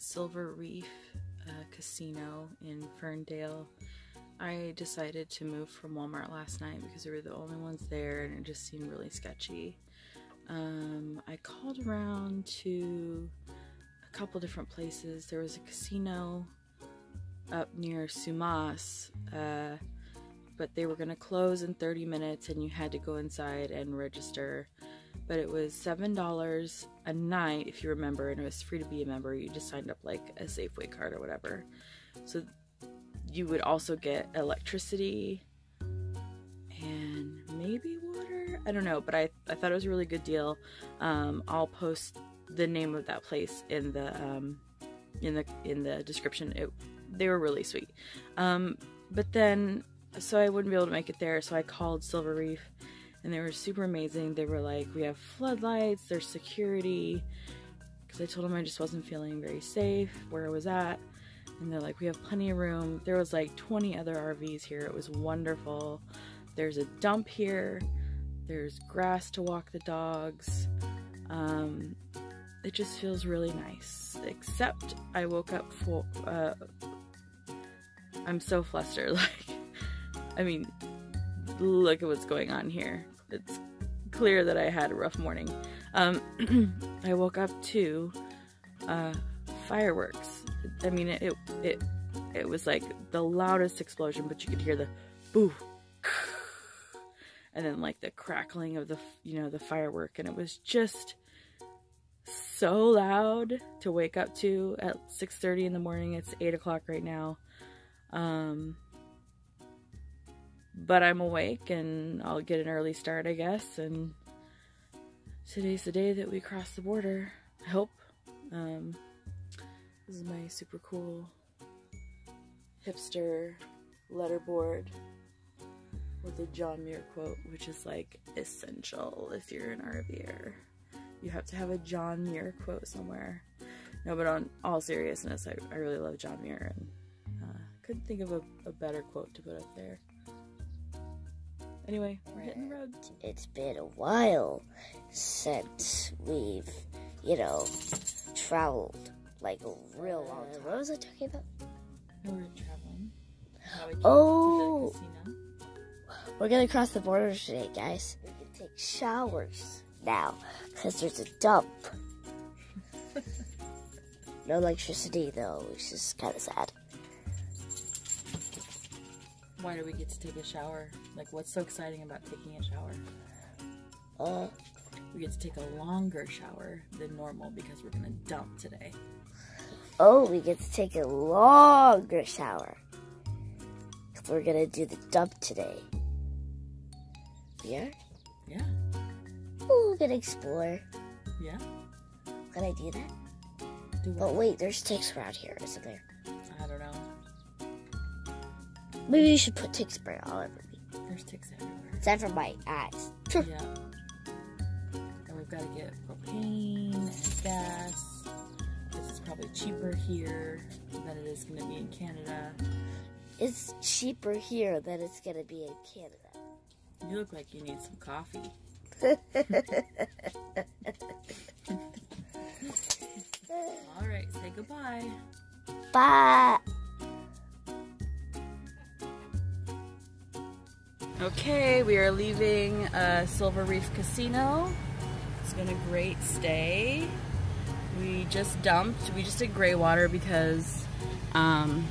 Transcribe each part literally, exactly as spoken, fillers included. Silver Reef uh, Casino in Ferndale. I decided to move from Walmart last night because we were the only ones there and it just seemed really sketchy. Um, I called around to a couple different places. There was a casino up near Sumas, uh, but they were going to close in thirty minutes and you had to go inside and register. But it was seven dollars a night, if you remember, and it was free to be a member. You just signed up like a Safeway card or whatever. So you would also get electricity and maybe water? I don't know, but I, I thought it was a really good deal. Um, I'll post the name of that place in the um, in the in the description. It, they were really sweet. Um, but then, so I wouldn't be able to make it there, so I called Silver Reef, and they were super amazing. They were like, we have floodlights, there's security, because I told them I just wasn't feeling very safe where I was at. And they're like, we have plenty of room. There was like twenty other R Vs here. It was wonderful. There's a dump here. There's grass to walk the dogs. Um, it just feels really nice. Except I woke up full, uh, I'm so flustered. Like, I mean, look at what's going on here. It's clear that I had a rough morning. Um, I woke up to uh, fireworks. I mean, it, it it was like the loudest explosion, but you could hear the boo, and then like the crackling of the, you know, the firework, and it was just so loud to wake up to at six thirty in the morning. It's eight o'clock right now, um, but I'm awake, and I'll get an early start, I guess, and today's the day that we cross the border, I hope. Um... This is my super cool hipster letterboard with a John Muir quote, which is like essential if you're an RVer. You have to have a John Muir quote somewhere. No, but on all seriousness, I, I really love John Muir, and uh, couldn't think of a, a better quote to put up there. Anyway, we're hitting the road. It's been a while since we've, you know, traveled. Like a real long time. Uh, what was I talking about? No, we're traveling. We oh! To the we're gonna cross the border today, guys. We can take showers now, because there's a dump. No electricity, though, which is kind of sad. Why do we get to take a shower? Like, what's so exciting about taking a shower? Uh, we get to take a longer shower than normal because we're gonna dump today. Oh, we get to take a longer shower. We're gonna do the dump today. Yeah? Yeah. Ooh, we're gonna explore. Yeah? Can I do that? Do what? But wait, there's ticks around here, isn't there? I don't know. Maybe you should put tick spray all over me. There's ticks everywhere. Except for my eyes. Yeah. And we've gotta get propane and gas. Probably cheaper here than it is going to be in Canada. It's cheaper here than it's going to be in Canada. You look like you need some coffee. All right, say goodbye. Bye. Okay, we are leaving uh, Silver Reef Casino. It's been a great stay. We just dumped. We just did gray water because um,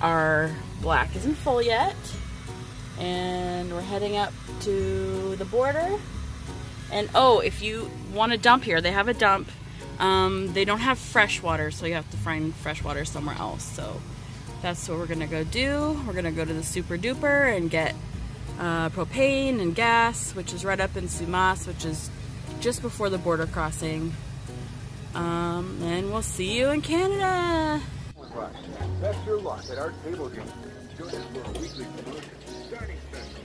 our black isn't full yet. And we're heading up to the border. And oh, if you want to dump here, they have a dump. Um, they don't have fresh water, so you have to find fresh water somewhere else. So that's what we're going to go do. We're going to go to the Super Duper and get uh, propane and gas, which is right up in Sumas, which is just before the border crossing. Um, and we'll see you in Canada! Best your luck at our table game. Join us for a weekly promotion, dining special,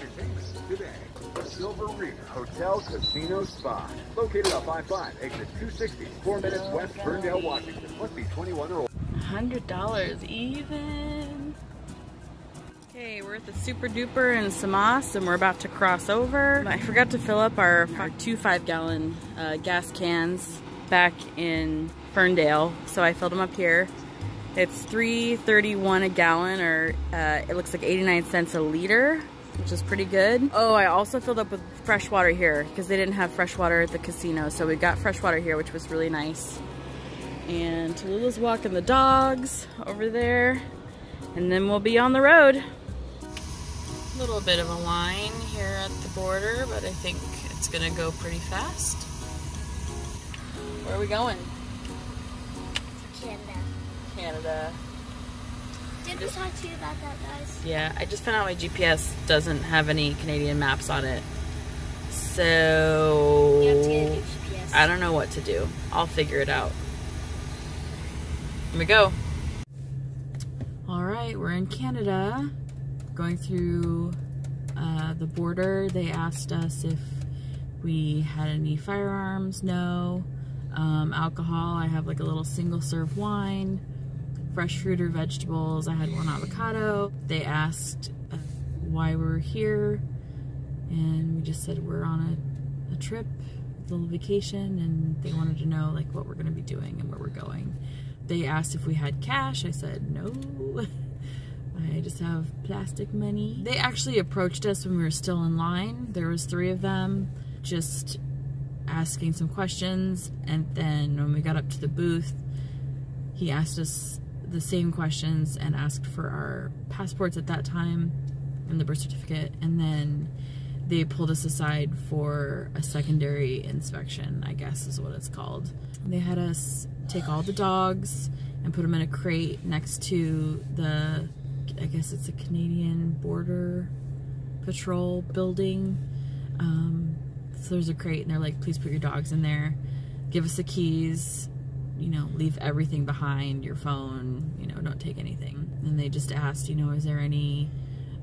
entertainment today. The Silver Reef Hotel Casino Spa. Located on five five, exit two sixty, four minutes west, Burndale, Washington. Must be twenty-one or older. one hundred dollars even! Okay, we're at the Super Duper in Sumas, and we're about to cross over. I forgot to fill up our, our two five-gallon uh, gas cans. Back in Ferndale, so I filled them up here. It's three thirty-one a gallon, or uh, it looks like eighty-nine cents a liter, which is pretty good. Oh, I also filled up with fresh water here because they didn't have fresh water at the casino, so we got fresh water here, which was really nice. And Tallulah's walking the dogs over there, and then we'll be on the road. A little bit of a line here at the border, but I think it's gonna go pretty fast. Where are we going? Canada. Canada. Did we talk to you about that, guys? Yeah, I just found out my G P S doesn't have any Canadian maps on it. So you have to get a new G P S. I don't know what to do. I'll figure it out. Here we go. All right, we're in Canada, going through uh, the border. They asked us if we had any firearms. No. Um, alcohol, I have like a little single serve wine. Fresh fruit or vegetables, I had one avocado. They asked uh, why we were here, and we just said we're on a, a trip, a little vacation, and they wanted to know like what we're gonna be doing and where we're going. They asked if we had cash. I said no. I just have plastic money. They actually approached us when we were still in line. There was three of them just asking some questions, and then when we got up to the booth, he asked us the same questions and asked for our passports at that time and the birth certificate, and then they pulled us aside for a secondary inspection, I guess is what it's called. They had us take all the dogs and put them in a crate next to the, I guess it's a Canadian Border Patrol building. Um, so there's a crate, and they're like, please put your dogs in there, give us the keys, you know, leave everything behind, your phone, you know, don't take anything. And they just asked, you know, is there any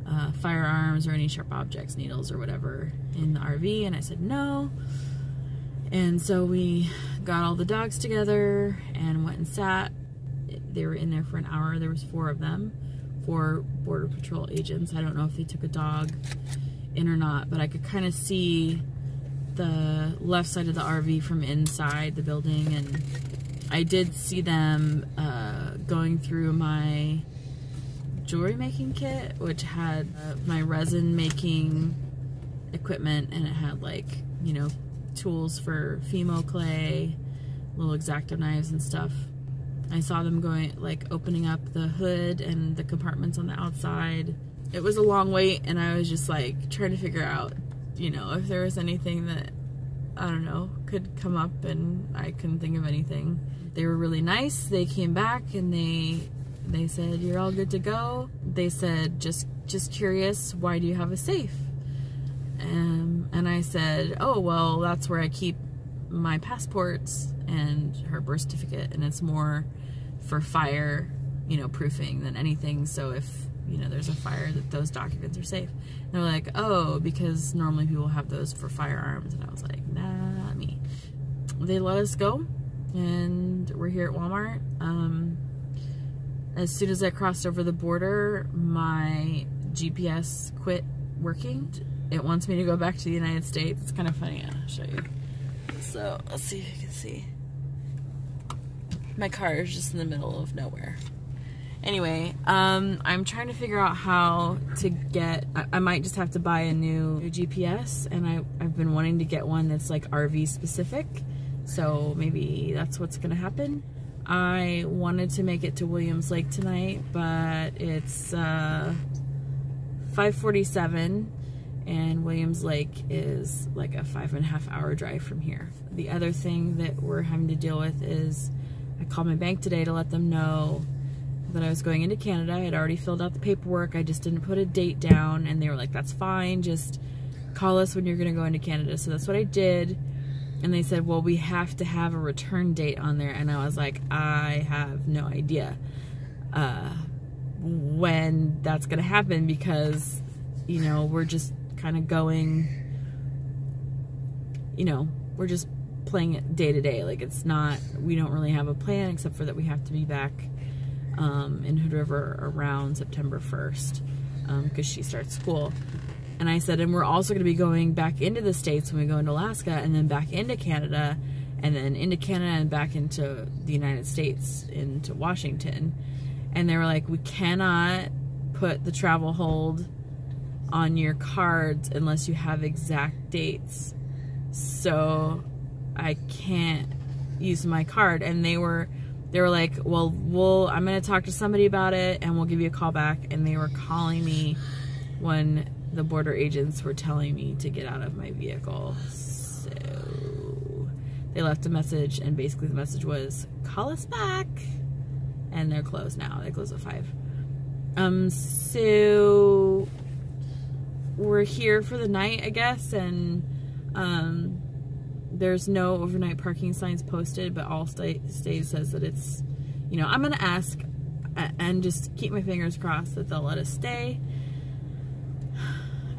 uh, firearms or any sharp objects, needles or whatever in the R V? And I said no. And so we got all the dogs together and went and sat. They were in there for an hour. There was four of them, four Border Patrol agents. I don't know if they took a dog in or not, but I could kind of see the left side of the R V from inside the building, and I did see them uh, going through my jewelry making kit, which had uh, my resin making equipment, and it had like, you know, tools for Fimo clay, little X-Acto knives and stuff. I saw them going, like opening up the hood and the compartments on the outside. It was a long wait, and I was just like trying to figure out, you know, if there was anything that, I don't know, could come up, and I couldn't think of anything. They were really nice. They came back and they they said, you're all good to go. They said, just just curious, why do you have a safe? Um, and I said, oh, well, that's where I keep my passports and her birth certificate, and it's more for fire, you know, proofing than anything, so if, you know, there's a fire, that those documents are safe. And they're like, oh, because normally people have those for firearms. And I was like, nah, not me. They let us go, and we're here at Walmart. Um, as soon as I crossed over the border, my G P S quit working. It wants me to go back to the United States. It's kind of funny, I'll show you. So, let's see if you can see. My car is just in the middle of nowhere. Anyway, um, I'm trying to figure out how to get, I, I might just have to buy a new, new G P S, and I, I've been wanting to get one that's like R V specific, so maybe that's what's gonna happen. I wanted to make it to Williams Lake tonight, but it's uh, five forty-seven, and Williams Lake is like a five and a half hour drive from here. The other thing that we're having to deal with is I called my bank today to let them know that I was going into Canada. I had already filled out the paperwork, I just didn't put a date down, and they were like, that's fine, just call us when you're gonna go into Canada. So that's what I did, and they said, well, we have to have a return date on there, and I was like, I have no idea uh, when that's gonna happen, because, you know, we're just kind of going, you know, we're just playing it day to day, like it's not, we don't really have a plan except for that we have to be back Um, in Hood River around September first, because um, she starts school. And I said, and we're also going to be going back into the States when we go into Alaska, and then back into Canada, and then into Canada and back into the United States, into Washington. And they were like, we cannot put the travel hold on your cards unless you have exact dates. So I can't use my card. And they were they were like, well, we'll I'm gonna talk to somebody about it and we'll give you a call back. And they were calling me when the border agents were telling me to get out of my vehicle. So they left a message, and basically the message was, call us back. And they're closed now. They close at five. Um, so we're here for the night, I guess, and um, there's no overnight parking signs posted, but Allstate says that it's, you know, I'm gonna ask and just keep my fingers crossed that they'll let us stay,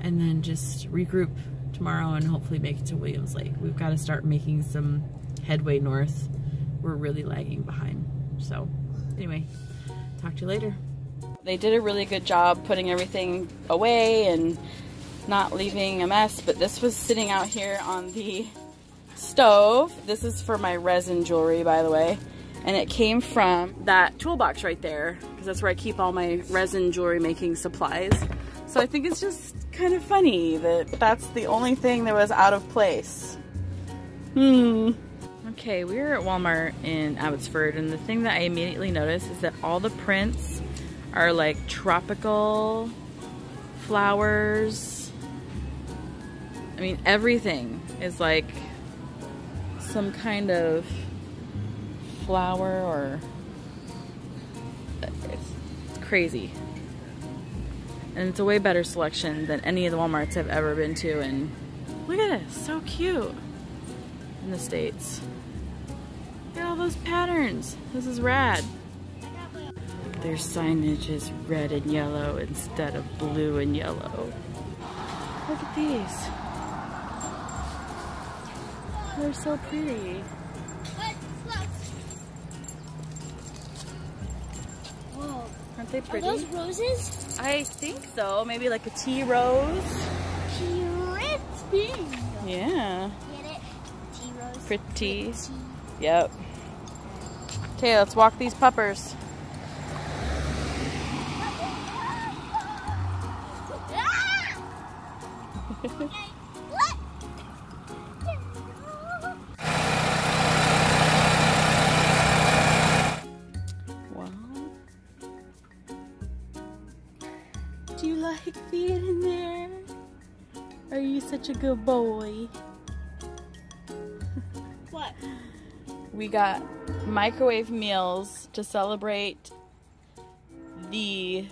and then just regroup tomorrow and hopefully make it to Williams Lake. We've got to start making some headway north. We're really lagging behind. So anyway, talk to you later. They did a really good job putting everything away and not leaving a mess, but this was sitting out here on the stove. This is for my resin jewelry, by the way, and it came from that toolbox right there, because that's where I keep all my resin jewelry making supplies. So I think it's just kind of funny that that's the only thing that was out of place. Hmm. Okay, we are at Walmart in Abbotsford, and the thing that I immediately noticed is that all the prints are like tropical flowers. I mean, everything is like some kind of flower, or it's crazy. And it's a way better selection than any of the Walmarts I've ever been to. And look at it, so cute in the States. Look at all those patterns. This is rad. Their signage is red and yellow instead of blue and yellow. Look at these. They're so pretty. Aren't they pretty? Are those roses? I think so. Maybe like a tea rose. Pretty. Yeah. Get it? Tea rose. Pretty. Pretty. Yep. Okay, let's walk these puppers. Do you like being in there? Are you such a good boy? What? We got microwave meals to celebrate the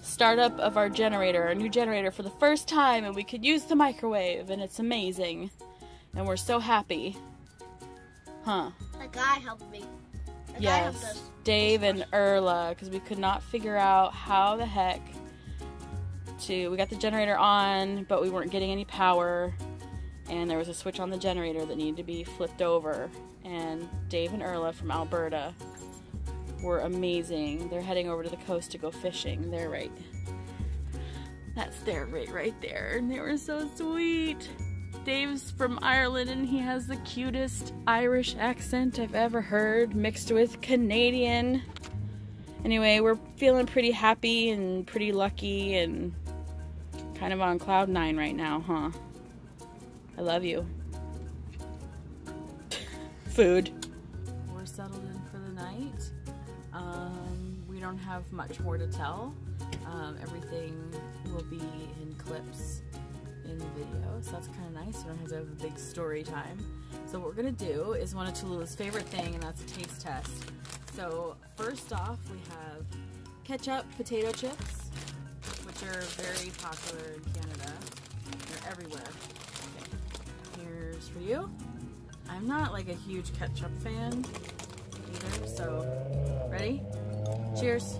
startup of our generator, our new generator, for the first time, and we could use the microwave, and it's amazing. And we're so happy. Huh. A guy helped me. A yes, guy helped us. Dave and Erla, because we could not figure out how the heck to, we got the generator on, but we weren't getting any power, and there was a switch on the generator that needed to be flipped over, and Dave and Erla from Alberta were amazing. They're heading over to the coast to go fishing. They're right, that's their rig right there, and they were so sweet. Dave's from Ireland, and he has the cutest Irish accent I've ever heard, mixed with Canadian. Anyway, we're feeling pretty happy and pretty lucky and kind of on cloud nine right now, huh? I love you. Food. We're settled in for the night. Um, we don't have much more to tell. Um, everything will be in clips in the video, so that's kind of nice. We don't have to have a big story time. So what we're going to do is one of Tallula's favorite thing, and that's a taste test. So first off, we have ketchup potato chips, which are very popular in Canada. They're everywhere. Okay. Here's for you. I'm not like a huge ketchup fan either, so ready? Cheers.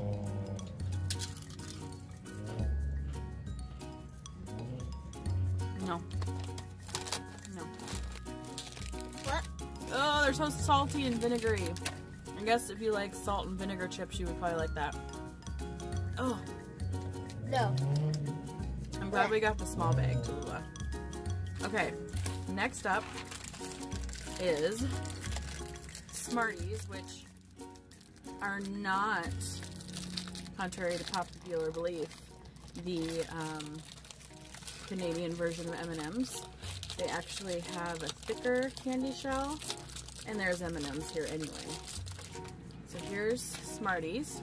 No. No. What? Oh, they're so salty and vinegary. I guess if you like salt and vinegar chips, you would probably like that. Oh. No. I'm glad we got the small bag, Talula. Okay, next up is Smarties, which are not, contrary to popular belief, the um, Canadian version of M and M's. They actually have a thicker candy shell, and there's M and M's here anyway. So here's Smarties.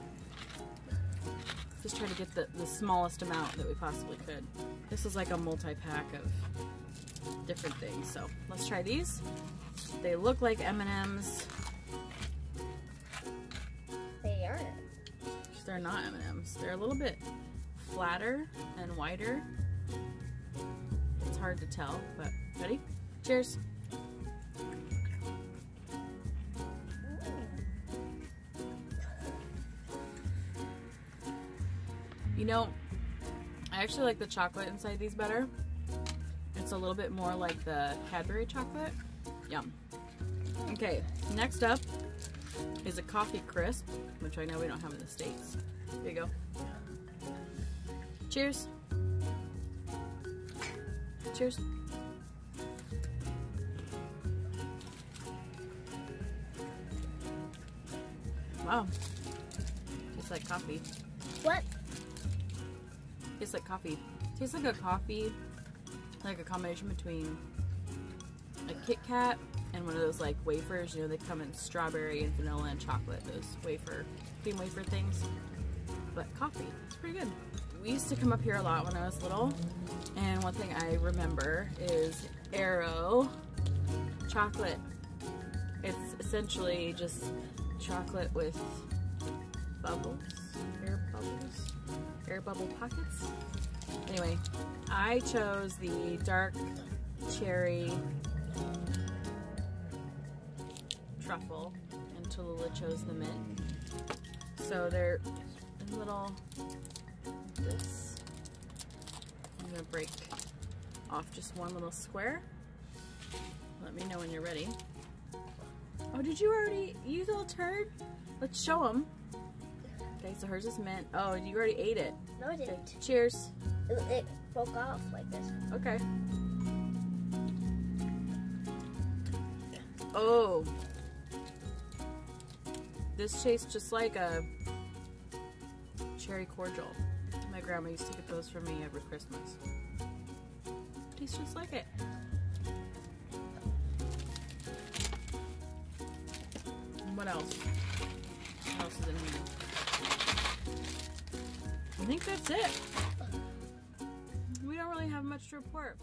Just try to get the, the smallest amount that we possibly could. This is like a multi-pack of different things, so let's try these. They look like M and M's. They are. They're not M and M's. They're a little bit flatter and wider. It's hard to tell, but ready? Cheers. You know, I actually like the chocolate inside these better. It's a little bit more like the Cadbury chocolate. Yum. Okay, next up is a Coffee Crisp, which I know we don't have in the States. There you go. Cheers. Cheers. Wow. Tastes like coffee. What? Tastes like coffee. Tastes like a coffee, like a combination between a Kit Kat and one of those like wafers. You know, they come in strawberry and vanilla and chocolate, those wafer, cream wafer things. But coffee, it's pretty good. We used to come up here a lot when I was little, and one thing I remember is Aero chocolate. It's essentially just chocolate with bubbles, air bubbles. Air bubble pockets. Anyway, I chose the dark cherry truffle, and Talula chose the mint. So they're a little this. I'm gonna break off just one little square. Let me know when you're ready. Oh, did you already use a little turd? Let's show them. Okay, so hers is mint. Oh, you already ate it. No, I didn't. Okay. Cheers. It, it broke off like this. Okay. Oh. This tastes just like a cherry cordial. My grandma used to get those for me every Christmas. Tastes just like it. And what else? What else is in here? I think that's it. We don't really have much to report.